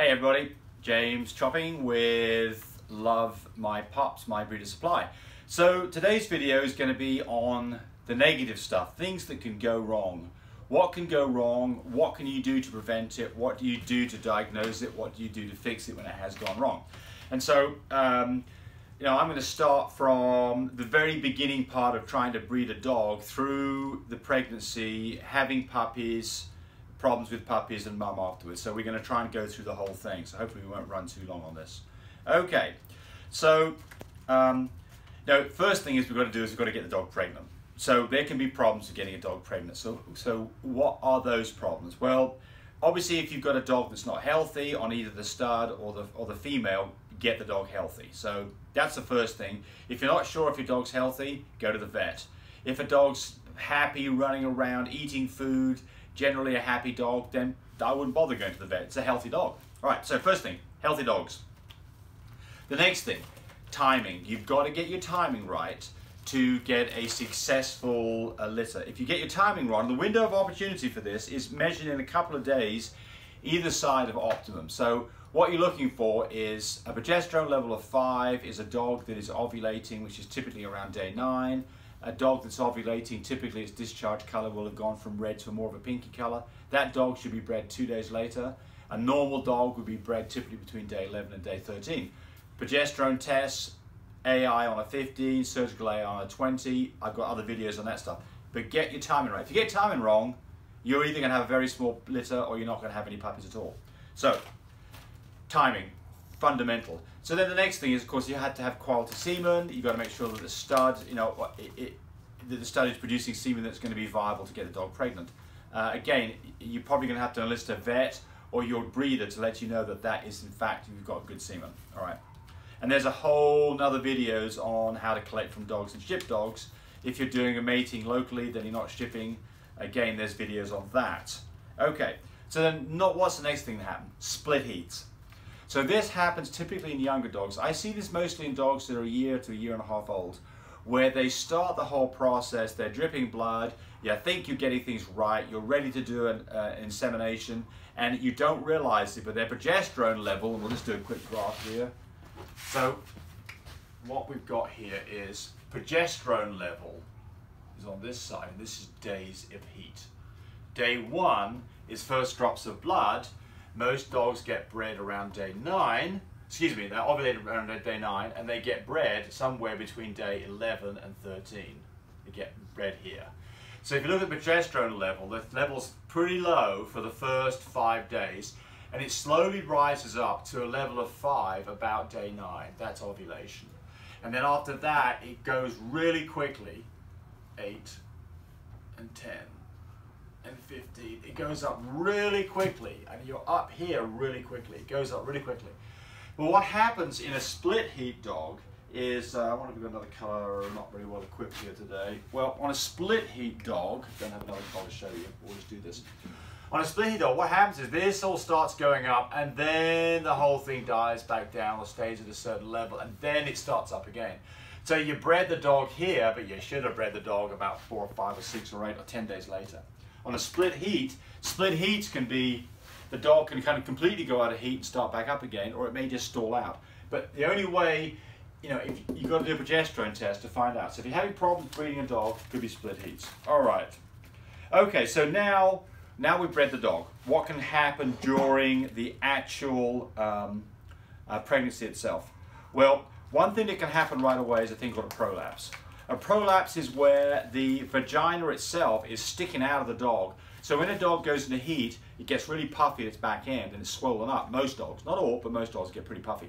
Hey everybody, James Chopping with Love My Pups, My Breeder Supply. So today's video is going to be on the negative stuff, things that can go wrong. What can go wrong? What can you do to prevent it? What do you do to diagnose it? What do you do to fix it when it has gone wrong? And so, I'm going to start from the very beginning part of trying to breed a dog through the pregnancy, having puppies, problems with puppies and mum afterwards. So we're going to try and go through the whole thing. So hopefully we won't run too long on this. Okay, so first thing is we've got to get the dog pregnant. So there can be problems with getting a dog pregnant. So what are those problems? Well, obviously if you've got a dog that's not healthy on either the stud or the female, get the dog healthy. So that's the first thing. If you're not sure if your dog's healthy, go to the vet. If a dog's happy running around, eating food, generally a happy dog, then I wouldn't bother going to the vet. It's a healthy dog. All right, so first thing, healthy dogs. The next thing, timing. You've got to get your timing right to get a successful litter. If you get your timing wrong, the window of opportunity for this is measured in a couple of days either side of optimum. So what you're looking for is a progesterone level of 5 is a dog that is ovulating, which is typically around day 9. A dog that's ovulating, typically its discharge color will have gone from red to more of a pinky color. That dog should be bred 2 days later. A normal dog would be bred typically between day 11 and day 13. Progesterone tests, AI on a 15, surgical AI on a 20. I've got other videos on that stuff. But get your timing right. If you get timing wrong, you're either going to have a very small litter or you're not going to have any puppies at all. So, timing, fundamental. So then the next thing is, of course, you have to have quality semen. You've got to make sure that the stud, that the stud is producing semen that's going to be viable to get the dog pregnant. Again, you're probably going to have to enlist a vet or your breeder to let you know that that is, in fact, you've got good semen. All right. And there's a whole nother videos on how to collect from dogs and ship dogs. If you're doing a mating locally, then you're not shipping. Again, there's videos on that. Okay, so then what's the next thing that happens? Split heats. So this happens typically in younger dogs. I see this mostly in dogs that are a year to a year and a half old, where they start the whole process, they're dripping blood, you think you're getting things right, you're ready to do an insemination, and you don't realize it, but their progesterone level, and we'll just do a quick graph here. So what we've got here is progesterone level is on this side, and this is days of heat. Day 1 is first drops of blood. Most dogs get bred around day 9, excuse me, they're ovulated around day 9, and they get bred somewhere between day 11 and 13. They get bred here. So if you look at the progesterone level, the level's pretty low for the first 5 days, and it slowly rises up to a level of 5 about day 9. That's ovulation. And then after that, it goes really quickly, 8 and 10. And 15, it goes up really quickly, and you're up here really quickly. It goes up really quickly. But what happens in a split heat dog is, I want to give another color, I'm not very well equipped here today. Well, on a split heat dog, don't have another color to show you, we'll just do this. On a split heat dog, what happens is this all starts going up, and then the whole thing dies back down or stays at a certain level, and then it starts up again. So you bred the dog here, but you should have bred the dog about 4 or 5 or 6 or 8 or 10 days later. On a split heats can be, the dog can kind of completely go out of heat and start back up again, or it may just stall out. But the only way, if you've got to do a progesterone test to find out. So if you're having problems breeding a dog, it could be split heats. All right. Okay, so now we've bred the dog. What can happen during the actual pregnancy itself? Well, one thing that can happen right away is a thing called a prolapse. A prolapse is where the vagina itself is sticking out of the dog. So when a dog goes into heat, it gets really puffy at its back end and it's swollen up. Most dogs, not all, but most dogs get pretty puffy.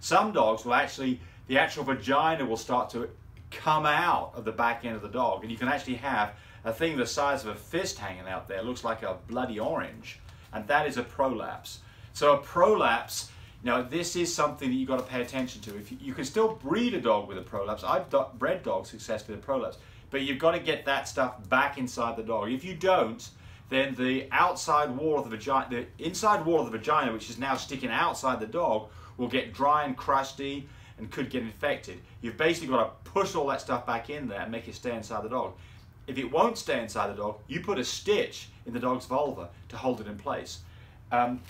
Some dogs will actually, the actual vagina will start to come out of the back end of the dog, and you can actually have a thing the size of a fist hanging out there. It looks like a bloody orange, and that is a prolapse. So a prolapse, this is something that you've got to pay attention to. If you can still breed a dog with a prolapse. I've bred dogs successfully with a prolapse, but you've got to get that stuff back inside the dog. If you don't, then the outside wall of the vagina, the inside wall of the vagina, which is now sticking outside the dog, will get dry and crusty and could get infected. You've basically got to push all that stuff back in there and make it stay inside the dog. If it won't stay inside the dog, you put a stitch in the dog's vulva to hold it in place. And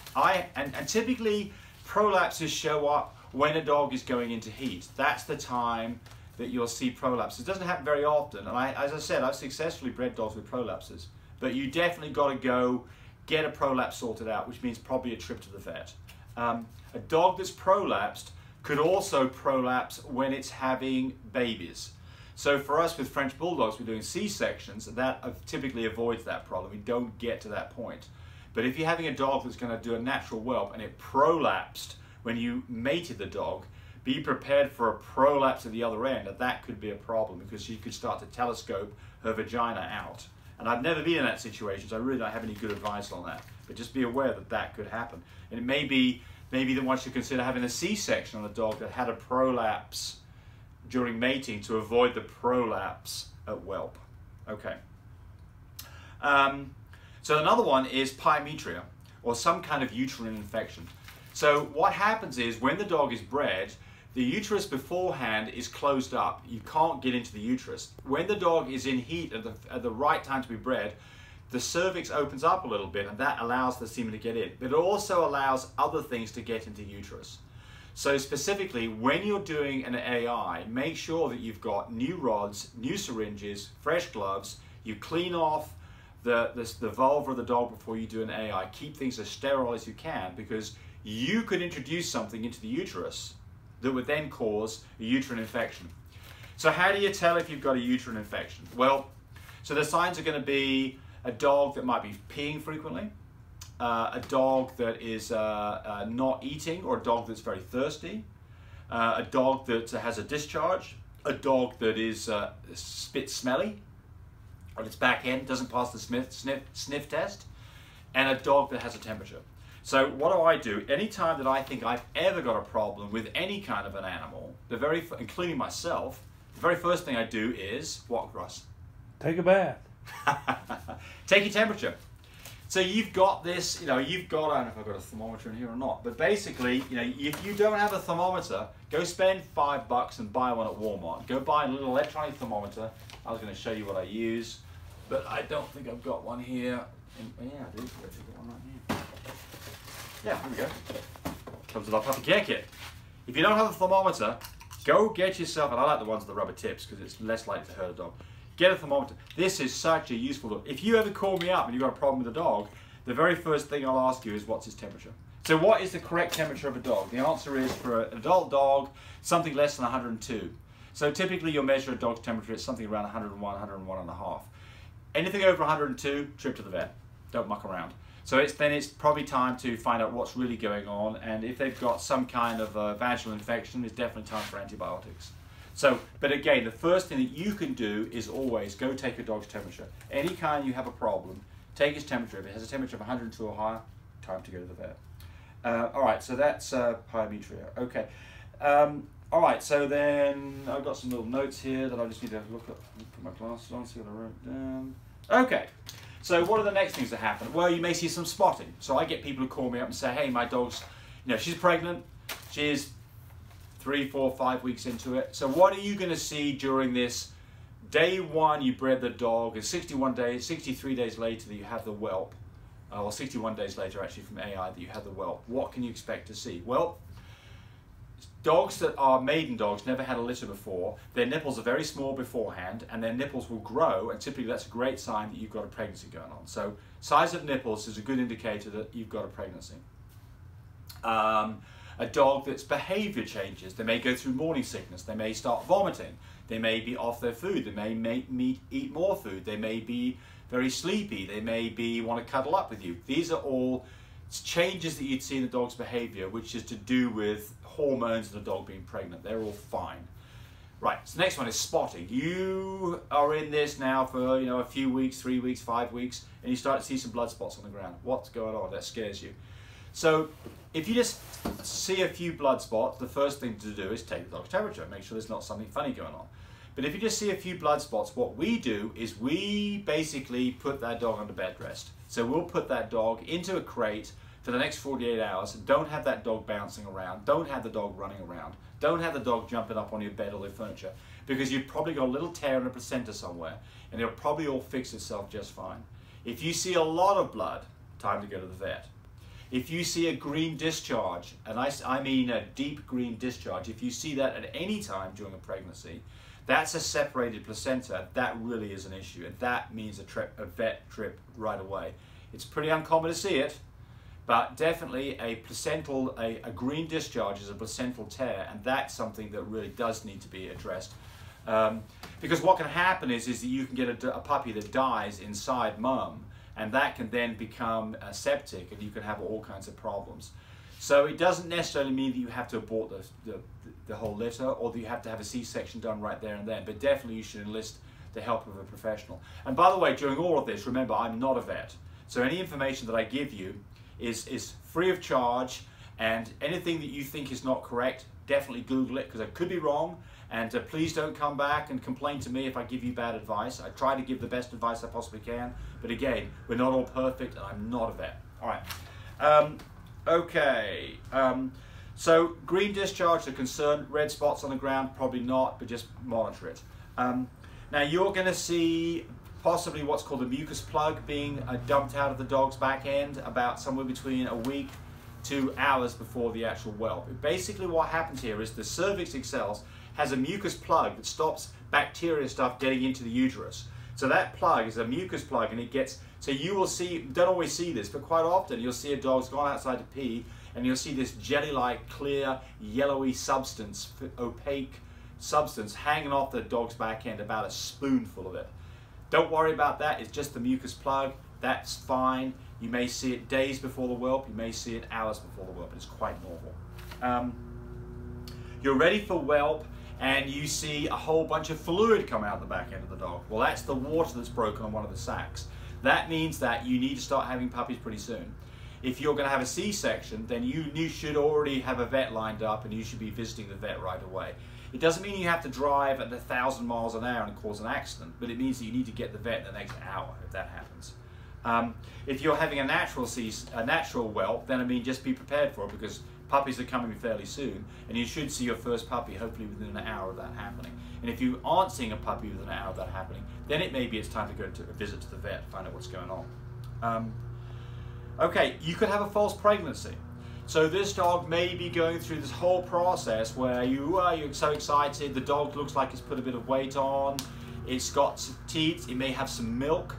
typically prolapses show up when a dog is going into heat. That's the time that you'll see prolapses. It doesn't happen very often, and as I said, I've successfully bred dogs with prolapses, but you definitely got to go get a prolapse sorted out, which means probably a trip to the vet. A dog that's prolapsed could also prolapse when it's having babies. So for us with French Bulldogs, we're doing C-sections, and that typically avoids that problem. We don't get to that point. But if you're having a dog that's going to do a natural whelp and it prolapsed when you mated the dog, be prepared for a prolapse at the other end, and that could be a problem because she could start to telescope her vagina out. And I've never been in that situation, so I really don't have any good advice on that. But just be aware that that could happen. And it may be that one should consider having a C-section on a dog that had a prolapse during mating to avoid the prolapse at whelp. Okay. So another one is pyometria, or some kind of uterine infection. So what happens is when the dog is bred, the uterus beforehand is closed up. You can't get into the uterus. When the dog is in heat at the right time to be bred, the cervix opens up a little bit, and that allows the semen to get in. But it also allows other things to get into uterus. So specifically, when you're doing an AI, make sure that you've got new rods, new syringes, fresh gloves. You clean off the vulva of the dog before you do an AI. Keep things as sterile as you can, because you could introduce something into the uterus that would then cause a uterine infection. So how do you tell if you've got a uterine infection? Well, so the signs are going to be a dog that might be peeing frequently, a dog that is not eating, or a dog that's very thirsty, a dog that has a discharge, a dog that is spit smelly on its back end, doesn't pass the sniff test, and a dog that has a temperature. So what do I do? Anytime that I think I've ever got a problem with any kind of an animal, including myself, the very first thing I do is, what, Ross? Take a bath. Take your temperature. So you've got this, you've got, I don't know if I've got a thermometer in here or not, but basically, if you don't have a thermometer, go spend $5 and buy one at Walmart. Go buy a little electronic thermometer. I was going to show you what I use, but I don't think I've got one here. Yeah, I do. I've got one right here. Yeah, here we go. Comes with our puppy care kit. If you don't have a thermometer, go get yourself, and I like the ones with the rubber tips because it's less likely to hurt a dog. Get a thermometer. This is such a useful tool. If you ever call me up and you've got a problem with a dog, the very first thing I'll ask you is, what's his temperature? So what is the correct temperature of a dog? The answer is, for an adult dog, something less than 102. So typically you'll measure a dog's temperature at something around 101, 101 and a half. Anything over 102, trip to the vet. Don't muck around. So it's probably time to find out what's really going on, and if they've got some kind of vaginal infection, it's definitely time for antibiotics. So, but again, the first thing that you can do is always go take your dog's temperature. Any kind you have a problem, take his temperature. If it has a temperature of 102 or higher, time to go to the vet. All right, so that's pyometria. Okay. All right, so then I've got some little notes here that I just need to look at. Put my glasses on, see what I wrote down. Okay. So what are the next things that happen? Well, you may see some spotting. So I get people who call me up and say, hey, my dog's, she's pregnant. She is 3, 4, 5 weeks into it. So what are you going to see during this day one you bred the dog, and 61 days, 63 days later that you have the whelp, or 61 days later actually from AI that you have the whelp? What can you expect to see? Well, dogs that are maiden dogs, never had a litter before, their nipples are very small beforehand, and their nipples will grow, and typically that's a great sign that you've got a pregnancy going on. So size of nipples is a good indicator that you've got a pregnancy. A dog that's behavior changes, they may go through morning sickness, they may start vomiting, they may be off their food, they may eat more food, they may be very sleepy, they may want to cuddle up with you. These are all changes that you'd see in the dog's behavior, which is to do with hormones and the dog being pregnant. They're all fine. Right, so the next one is spotting. You are in this now for a few weeks, 3 weeks, 5 weeks, and you start to see some blood spots on the ground. What's going on? That scares you. So if you just see a few blood spots, the first thing to do is take the dog's temperature, make sure there's not something funny going on. But if you just see a few blood spots, what we do is we basically put that dog under bed rest. So we'll put that dog into a crate for the next 48 hours. Don't have that dog bouncing around. Don't have the dog running around. Don't have the dog jumping up on your bed or your furniture, because you've probably got a little tear in a placenta somewhere, and it'll probably all fix itself just fine. If you see a lot of blood, time to go to the vet. If you see a green discharge, and I mean a deep green discharge, if you see that at any time during a pregnancy, that's a separated placenta. That really is an issue, and that means a vet trip right away. It's pretty uncommon to see it, but definitely a green discharge is a placental tear, and that's something that really does need to be addressed. Because what can happen is that you can get a puppy that dies inside mum, and that can then become septic, and you can have all kinds of problems. So it doesn't necessarily mean that you have to abort the whole litter, or that you have to have a C-section done right there and then, but definitely you should enlist the help of a professional. And by the way, during all of this, remember, I'm not a vet. So any information that I give you is free of charge, and anything that you think is not correct, definitely Google it, because I could be wrong, and please don't come back and complain to me if I give you bad advice. I try to give the best advice I possibly can, but again, we're not all perfect, and I'm not a vet. All right. So green discharge, a concern. Red spots on the ground, probably not, but just monitor it. Now you're going to see possibly what's called a mucus plug being dumped out of the dog's back end about somewhere between a week to hours before the actual whelp. Basically what happens here is the cervix itself has a mucus plug that stops bacteria stuff getting into the uterus. So that plug is a mucus plug, and it gets, so you will see, don't always see this, but quite often you'll see a dog's gone outside to pee, and you'll see this jelly-like, clear, yellowy substance, opaque substance hanging off the dog's back end, about a spoonful of it. Don't worry about that, it's just the mucus plug, that's fine. You may see it days before the whelp, you may see it hours before the whelp, but it's quite normal. You're ready for whelp, and you see a whole bunch of fluid come out the back end of the dog. Well, that's the water that's broken on one of the sacs. That means that you need to start having puppies pretty soon. If you're going to have a C-section, then you should already have a vet lined up, and you should be visiting the vet right away. It doesn't mean you have to drive at 1,000 miles an hour and cause an accident, but it means that you need to get the vet in the next hour if that happens. If you're having a natural whelp, then I mean just be prepared for it, because puppies are coming fairly soon, and you should see your first puppy hopefully within an hour of that happening. And if you aren't seeing a puppy within an hour of that happening, then it may be it's time to go to a visit to the vet, find out what's going on. Okay, you could have a false pregnancy. So this dog may be going through this whole process where you're so excited, the dog looks like it's put a bit of weight on, it's got teats, it may have some milk,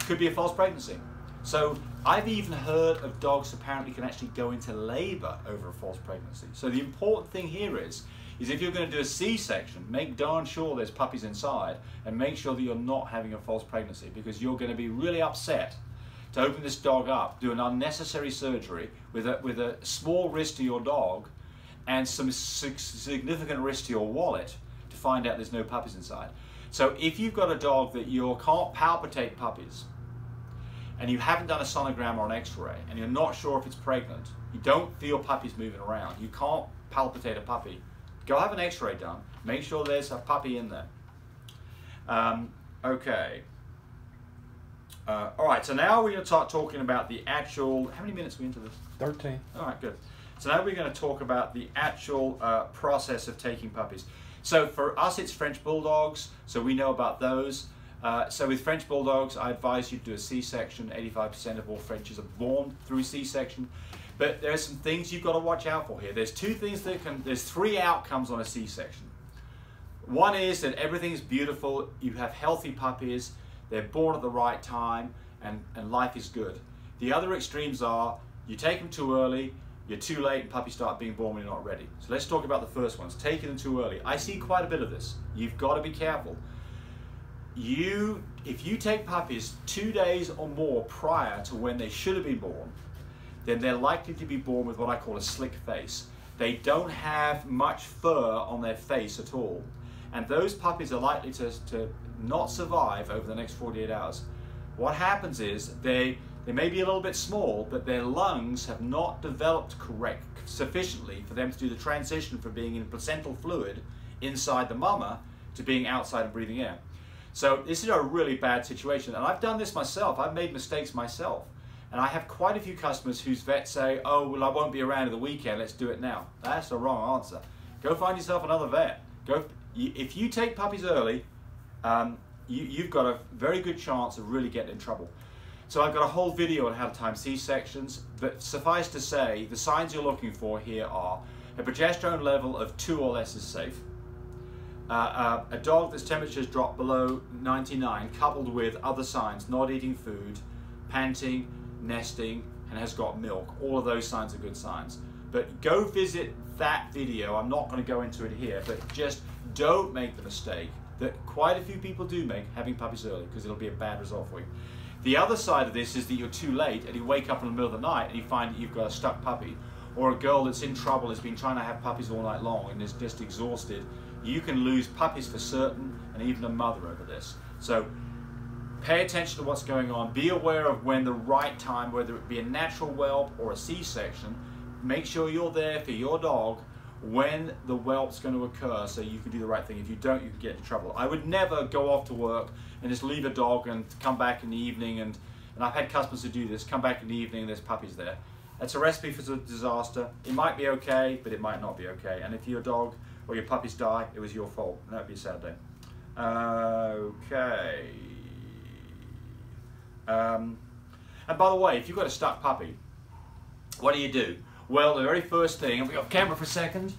could be a false pregnancy. So I've even heard of dogs apparently can actually go into labor over a false pregnancy. So the important thing here is if you're going to do a C-section, make darn sure there's puppies inside, and make sure that you're not having a false pregnancy, because you're going to be really upset to open this dog up, do an unnecessary surgery with a small risk to your dog and some significant risk to your wallet to find out there's no puppies inside. So if you've got a dog that you can't palpitate puppies, and you haven't done a sonogram or an x-ray, and you're not sure if it's pregnant, you don't feel puppies moving around, you can't palpitate a puppy, go have an x-ray done, make sure there's a puppy in there. All right, so now we're going to start talking about the actual, how many minutes are we into this? 13. All right, good. So now we're going to talk about the actual process of taking puppies. So for us, it's French Bulldogs, so we know about those. So with French Bulldogs, I advise you to do a C-section. 85% of all Frenchies are born through C-section. But there are some things you've got to watch out for here. There's there's three outcomes on a C-section. One is that everything's beautiful, you have healthy puppies, they're born at the right time, and life is good. The other extremes are you take them too early, you're too late, and puppies start being born when you're not ready. So let's talk about the first ones, taking them too early. I see quite a bit of this. You've got to be careful. If you take puppies 2 days or more prior to when they should have been born, then they're likely to be born with what I call a slick face. They don't have much fur on their face at all. And those puppies are likely to not survive over the next 48 hours. What happens is they may be a little bit small, but their lungs have not developed sufficiently for them to do the transition from being in placental fluid inside the mama to being outside and breathing air. So this is a really bad situation, and I've done this myself. I've made mistakes myself, and I have quite a few customers whose vets say, oh, well, I won't be around at the weekend, let's do it now. That's the wrong answer. Go find yourself another vet. If you take puppies early, you've got a very good chance of really getting in trouble. So I've got a whole video on how to time C-sections, but suffice to say, the signs you're looking for here are a progesterone level of 2 or less is safe, a dog that's temperature's dropped below 99, coupled with other signs, not eating food, panting, nesting, and has got milk. All of those signs are good signs. But go visit that video. I'm not going to go into it here, but just don't make the mistake that quite a few people do make having puppies early, because it'll be a bad result for you. The other side of this is that you're too late and you wake up in the middle of the night and you find that you've got a stuck puppy, or a girl that's in trouble has been trying to have puppies all night long and is just exhausted. You can lose puppies for certain, and even a mother over this. So pay attention to what's going on. Be aware of when the right time, whether it be a natural whelp or a C-section, make sure you're there for your dog when the whelp's going to occur, so you can do the right thing. If you don't, you can get into trouble. I would never go off to work and just leave a dog and come back in the evening, and I've had customers who do this, come back in the evening and there's puppies there. That's a recipe for disaster. It might be okay, but it might not be okay. And if your dog or your puppies die, it was your fault. And that'd be a sad day. Okay. And by the way, if you've got a stuck puppy, what do you do? Well, the very first thing, if we go off camera for a second,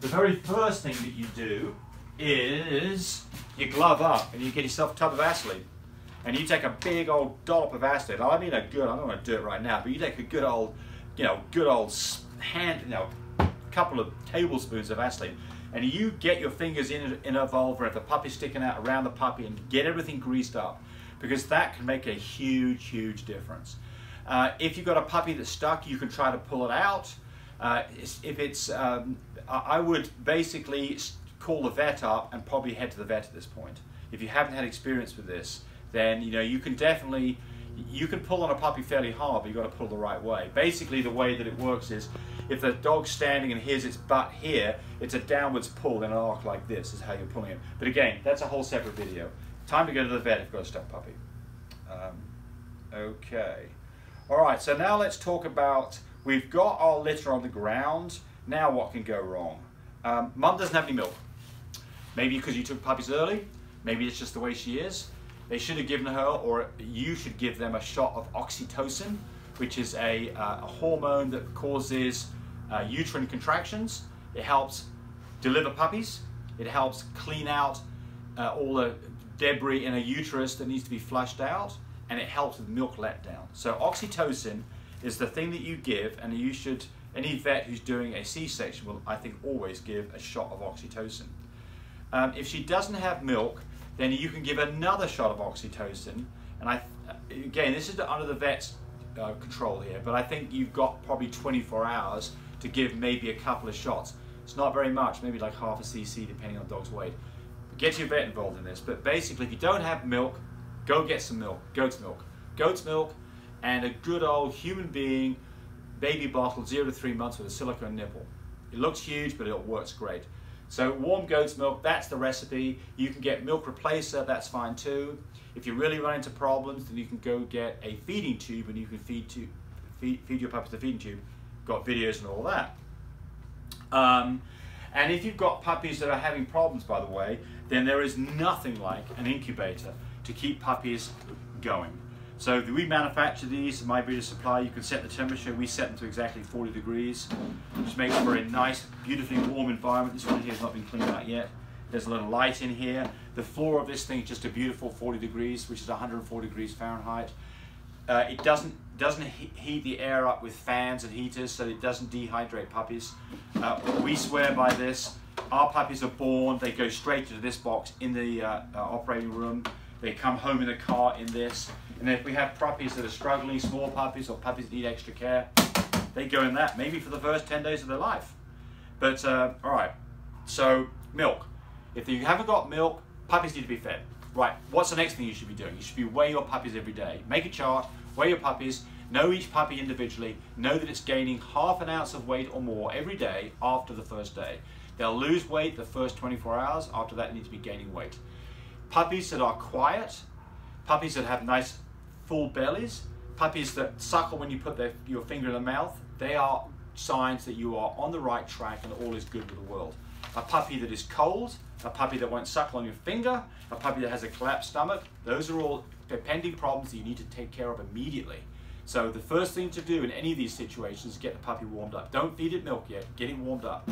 the very first thing that you do is you glove up and you get yourself a tub of Vaseline. And you take a big old dollop of Vaseline. I mean a good, I don't want to do it right now, but you take a good old, you know, couple of tablespoons of Vaseline, and you get your fingers in a vulva, if the puppy's sticking out, around the puppy, and get everything greased up, because that can make a huge, huge difference. If you've got a puppy that's stuck, you can try to pull it out. If it's, I would basically call the vet up and probably head to the vet at this point. If you haven't had experience with this, then you know you can definitely, you can pull on a puppy fairly hard, but you've got to pull the right way. Basically, the way that it works is, if the dog's standing and here's its butt here, it's a downwards pull in an arc like this is how you're pulling it. But again, that's a whole separate video. Time to go to the vet if you've got a stuck puppy. Okay. All right, so now let's talk about, we've got our litter on the ground. Now what can go wrong? Mum doesn't have any milk. Maybe because you took puppies early. Maybe it's just the way she is. They should have given her, or you should give them, a shot of oxytocin, which is a hormone that causes uterine contractions. It helps deliver puppies. It helps clean out all the debris in a uterus that needs to be flushed out. And it helps with milk letdown. So oxytocin is the thing that you give, and you should, any vet who's doing a C-section will, I think, always give a shot of oxytocin. If she doesn't have milk, then you can give another shot of oxytocin. And again, this is under the vet's control here, but I think you've got probably 24 hours to give maybe a couple of shots. It's not very much, maybe like half a cc depending on the dog's weight. Get your vet involved in this, but basically if you don't have milk, go get some milk, goat's milk. Goat's milk and a good old human being baby bottle, 0 to 3 months, with a silicone nipple. It looks huge, but it works great. So warm goat's milk, that's the recipe. You can get milk replacer, that's fine too. If you really run into problems, then you can go get a feeding tube, and you can feed your puppies the feeding tube. Got videos and all that. And if you've got puppies that are having problems, by the way, then there is nothing like an incubator to keep puppies going. So we manufacture these at My Breeder Supply. You can set the temperature. We set them to exactly 40 degrees, which makes for a nice, beautifully warm environment. This one here has not been cleaned out yet. There's a little light in here. The floor of this thing is just a beautiful 40 degrees, which is 104 degrees Fahrenheit. It doesn't heat the air up with fans and heaters, so it doesn't dehydrate puppies. We swear by this. Our puppies are born. They go straight into this box in the operating room. They come home in the car in this. And if we have puppies that are struggling, small puppies or puppies that need extra care, they go in that, maybe for the first 10 days of their life. But all right, so milk. If you haven't got milk, puppies need to be fed. Right, what's the next thing you should be doing? You should be weighing your puppies every day. Make a chart, weigh your puppies, know each puppy individually, know that it's gaining half an ounce of weight or more every day after the first day. They'll lose weight the first 24 hours, after that they need to be gaining weight. Puppies that are quiet, puppies that have nice full bellies, puppies that suckle when you put your finger in the mouth, they are signs that you are on the right track and all is good with the world. A puppy that is cold, a puppy that won't suckle on your finger, a puppy that has a collapsed stomach, those are all pending problems that you need to take care of immediately. So the first thing to do in any of these situations is get the puppy warmed up. Don't feed it milk yet, get it warmed up.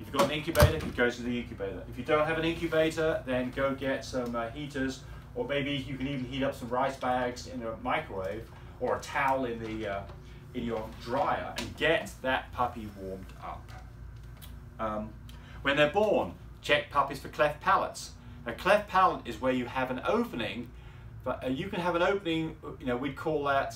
If you've got an incubator, you go to the incubator. If you don't have an incubator, then go get some heaters, or maybe you can even heat up some rice bags in a microwave or a towel in the in your dryer and get that puppy warmed up. When they're born, check puppies for cleft palates. A cleft palate is where you have an opening, but you can have an opening, you know, we'd call that,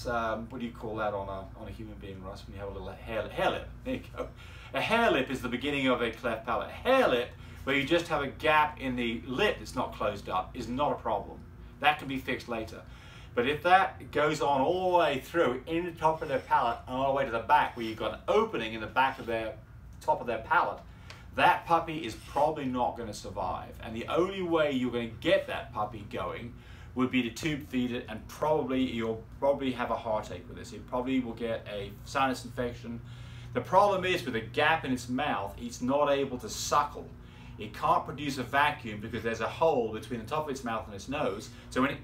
what do you call that on a human being, Russ, when you have a little hair lip? There you go. A hair lip is the beginning of a cleft palate. A hair lip, where you just have a gap in the lip that's not closed up, is not a problem. That can be fixed later. But if that goes on all the way through, in the top of their palate and all the way to the back, where you've got an opening in the back of their, top of their palate, that puppy is probably not going to survive. And the only way you're going to get that puppy going would be to tube feed it, and probably you'll probably have a heartache with this. It probably will get a sinus infection. The problem is, with a gap in its mouth, it's not able to suckle. It can't produce a vacuum because there's a hole between the top of its mouth and its nose. So when it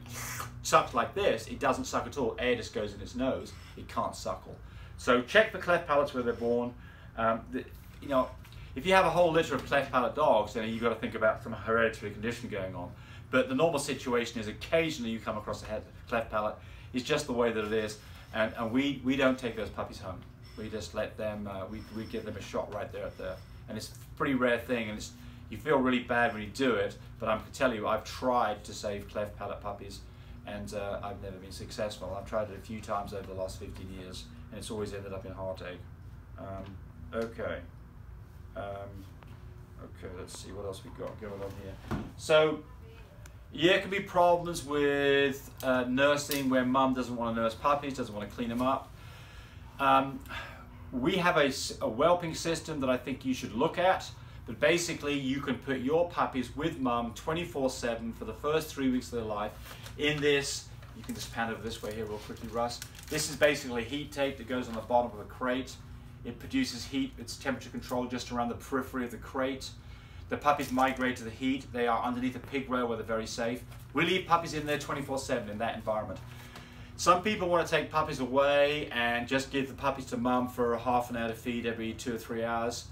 sucks like this, it doesn't suck at all. Air just goes in its nose. It can't suckle. So check the cleft palates where they're born. You know, if you have a whole litter of cleft palate dogs, then you've got to think about some hereditary condition going on. But the normal situation is occasionally you come across a cleft palate. It's just the way that it is, and we don't take those puppies home. We just let them, we give them a shot right there at the, and it's a pretty rare thing, and it's, you feel really bad when you do it, but I can tell you I've tried to save cleft palate puppies, and I've never been successful. I've tried it a few times over the last 15 years, and it's always ended up in heartache. Okay, let's see what else we've got going on here. So, yeah, it can be problems with nursing where mum doesn't want to nurse puppies, doesn't want to clean them up. We have a whelping system that I think you should look at, but basically you can put your puppies with mum 24/7 for the first 3 weeks of their life in this. You can just pan over this way here real quickly, Russ. This is basically heat tape that goes on the bottom of a crate. It produces heat, it's temperature controlled just around the periphery of the crate. The puppies migrate to the heat. They are underneath a pig rail where they're very safe. We leave puppies in there 24/7 in that environment. Some people want to take puppies away and just give the puppies to mum for a half an hour to feed every 2 or 3 hours.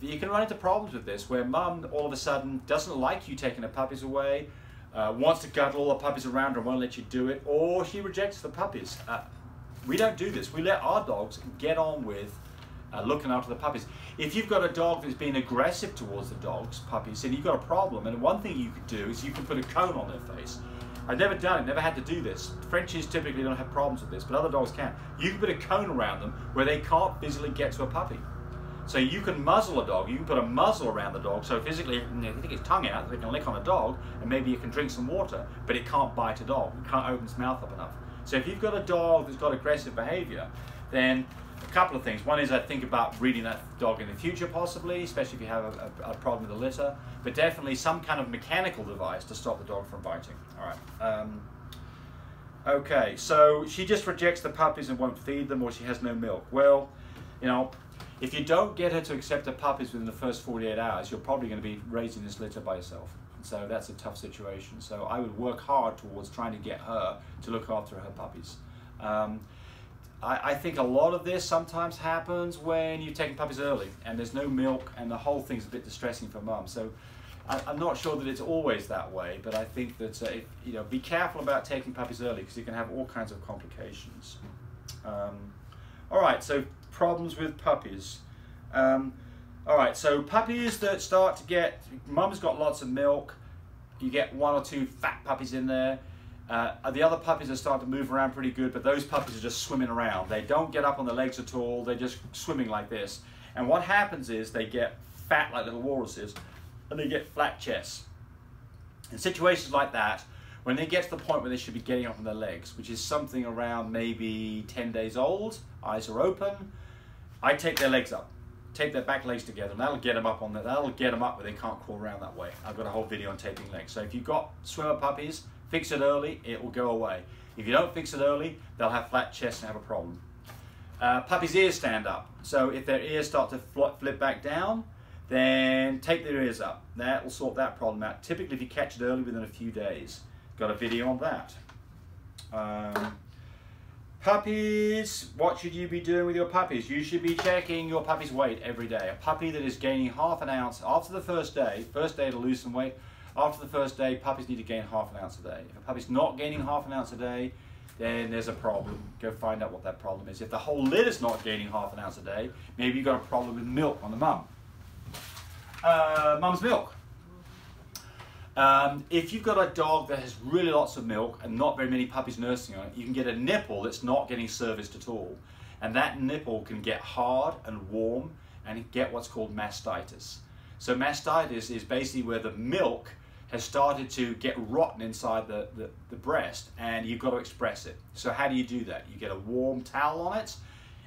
You can run into problems with this where mum all of a sudden doesn't like you taking the puppies away, wants to cuddle all the puppies around her and won't let you do it, or she rejects the puppies. We don't do this. We let our dogs get on with looking after the puppies. If you've got a dog that's being aggressive towards the dog's puppies, then you've got a problem. And one thing you could do is you can put a cone on their face. I've never done it, never had to do this. Frenchies typically don't have problems with this, but other dogs can. You can put a cone around them where they can't physically get to a puppy. So you can muzzle a dog, you can put a muzzle around the dog, so physically they can get its tongue out, they can lick on a dog, and maybe you can drink some water, but it can't bite a dog, it can't open its mouth up enough. So if you've got a dog that's got aggressive behavior, then a couple of things. One is I'd think about breeding that dog in the future possibly, especially if you have a problem with the litter, but definitely some kind of mechanical device to stop the dog from biting. All right. Okay, so she just rejects the puppies and won't feed them, or she has no milk. Well, you know, if you don't get her to accept the puppies within the first 48 hours, you're probably going to be raising this litter by yourself. So that's a tough situation. So I would work hard towards trying to get her to look after her puppies. I think a lot of this sometimes happens when you're taking puppies early and there's no milk and the whole thing's a bit distressing for mum. So I'm not sure that it's always that way, but I think that you know, be careful about taking puppies early because you can have all kinds of complications. All right, so problems with puppies. All right, so puppies that start to get, mum's got lots of milk, you get 1 or 2 fat puppies in there. The other puppies are starting to move around pretty good, but those puppies are just swimming around. They don't get up on their legs at all, they're just swimming like this. And what happens is they get fat like little walruses, and they get flat chests. In situations like that, when they get to the point where they should be getting up on their legs, which is something around maybe 10 days old, eyes are open, I take their legs up. Take their back legs together, and that'll get them up on that. That'll get them up where they can't crawl around that way. I've got a whole video on taping legs. So if you've got swimmer puppies, fix it early, it will go away. If you don't fix it early, they'll have flat chests and have a problem. Puppies' ears stand up. So if their ears start to flip back down, then take their ears up. That will sort that problem out. Typically, if you catch it early, within a few days. Got a video on that. Puppies, what should you be doing with your puppies? You should be checking your puppy's weight every day. A puppy that is gaining half an ounce after the first day to lose some weight, after the first day, puppies need to gain half an ounce a day. If a puppy's not gaining half an ounce a day, then there's a problem. Go find out what that problem is. If the whole litter is not gaining half an ounce a day, maybe you've got a problem with milk on the mum. Mum's milk. If you've got a dog that has really lots of milk and not very many puppies nursing on it, you can get a nipple that's not getting serviced at all. And that nipple can get hard and warm and get what's called mastitis. So mastitis is basically where the milk has started to get rotten inside the breast, and you've got to express it. So how do you do that? You get a warm towel on it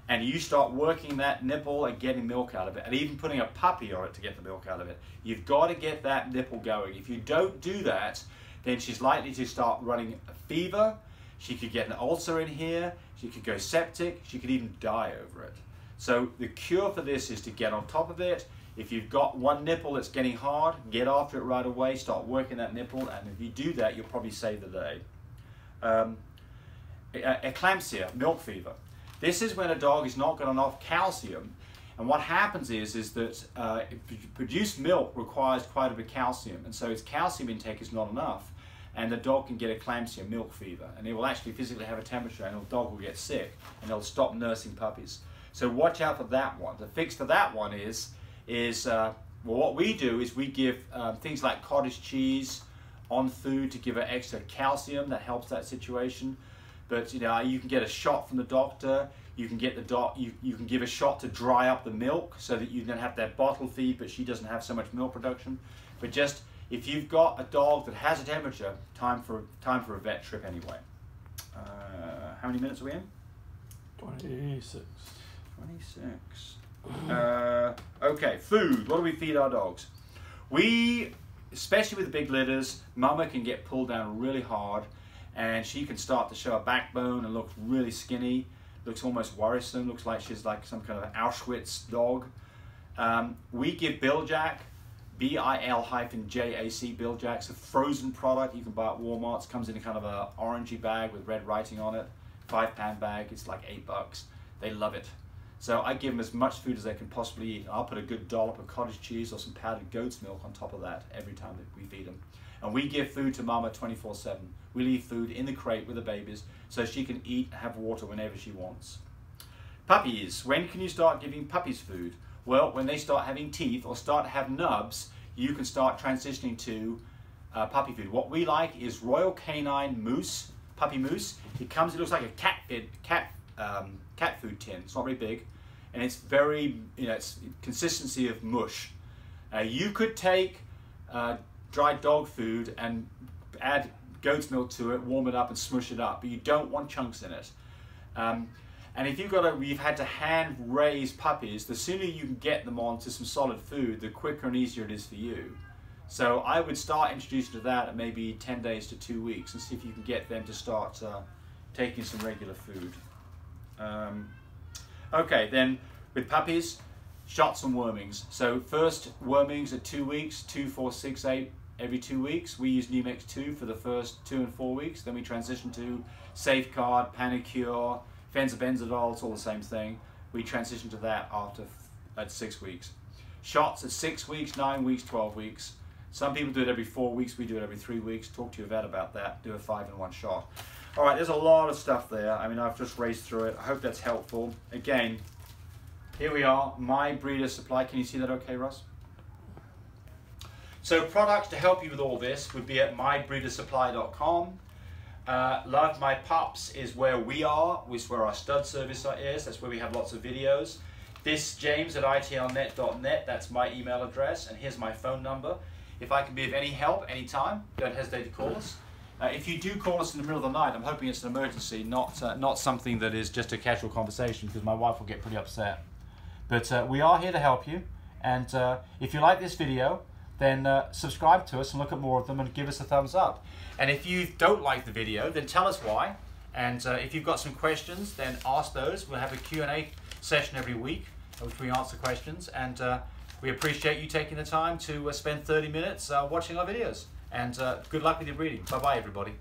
and you start working that nipple and getting milk out of it, and even putting a puppy on it to get the milk out of it. You've got to get that nipple going. If you don't do that, then she's likely to start running a fever. She could get an ulcer in here. She could go septic. She could even die over it. So the cure for this is to get on top of it. If you've got one nipple that's getting hard, get after it right away. Start working that nipple, and if you do that, you'll probably save the day. Eclampsia, milk fever. This is when a dog is not got enough calcium, and what happens is that produced milk requires quite a bit of calcium, and so its calcium intake is not enough, and the dog can get eclampsia, milk fever, and it will actually physically have a temperature, and the dog will get sick, and it'll stop nursing puppies. So watch out for that one. The fix for that one is well, what we do is we give things like cottage cheese on food to give it extra calcium. That helps that situation. But you know, you can get a shot from the doctor. You can get the you can give a shot to dry up the milk so that you then have that bottle feed, but she doesn't have so much milk production. But just if you've got a dog that has a temperature, time for a vet trip anyway. How many minutes are we in? 26. 26. Okay, food. What do we feed our dogs? We, especially with the big litters, mama can get pulled down really hard, and she can start to show a backbone and look really skinny, looks almost worrisome, looks like she's like some kind of Auschwitz dog. We give Bill Jack, B-I-L-J-A-C, Bill Jack. It's a frozen product you can buy at Walmart. It comes in a kind of a orangey bag with red writing on it, 5-pound bag, it's like $8. They love it. So I give them as much food as they can possibly eat. I'll put a good dollop of cottage cheese or some powdered goat's milk on top of that every time that we feed them. And we give food to mama 24/7. We leave food in the crate with the babies so she can eat and have water whenever she wants. Puppies, when can you start giving puppies food? Well, when they start having teeth or start to have nubs, you can start transitioning to puppy food. What we like is Royal Canine mousse, puppy mousse. It comes, it looks like a cat food tin. It's not very big, and it's very, you know, it's consistency of mush. You could take dried dog food and add goat's milk to it, warm it up and smush it up, but you don't want chunks in it. And if you've had to hand raise puppies, the sooner you can get them onto some solid food, the quicker and easier it is for you. So I would start introducing to that at maybe 10 days to 2 weeks, and see if you can get them to start taking some regular food. Okay, then with puppies, shots and wormings. So first, wormings at 2 weeks, 2, 4, 6, 8. Every 2 weeks, we use Numix 2 for the first 2 and 4 weeks. Then we transition to Safeguard, Panicure, Fence of Benzodol. It's all the same thing. We transition to that after at 6 weeks. Shots at 6 weeks, 9 weeks, 12 weeks. Some people do it every 4 weeks. We do it every 3 weeks. Talk to your vet about that. Do a 5-in-1 shot. All right, there's a lot of stuff there. I mean, I've just raced through it. I hope that's helpful. Again, here we are, My Breeder Supply. Can you see that okay, Russ? So products to help you with all this would be at mybreedersupply.com. Love My Pups is where we are, which is where our stud service is. That's where we have lots of videos. This James at itlnet.net, that's my email address, and here's my phone number. If I can be of any help anytime, don't hesitate to call us. If you do call us in the middle of the night, I'm hoping it's an emergency, not something that is just a casual conversation, because my wife will get pretty upset. But we are here to help you, and if you like this video, then subscribe to us and look at more of them and give us a thumbs up. And if you don't like the video, then tell us why. And if you've got some questions, then ask those. We'll have a Q&A session every week, which we answer questions. And we appreciate you taking the time to spend 30 minutes watching our videos. And good luck with your breeding. Bye-bye, everybody.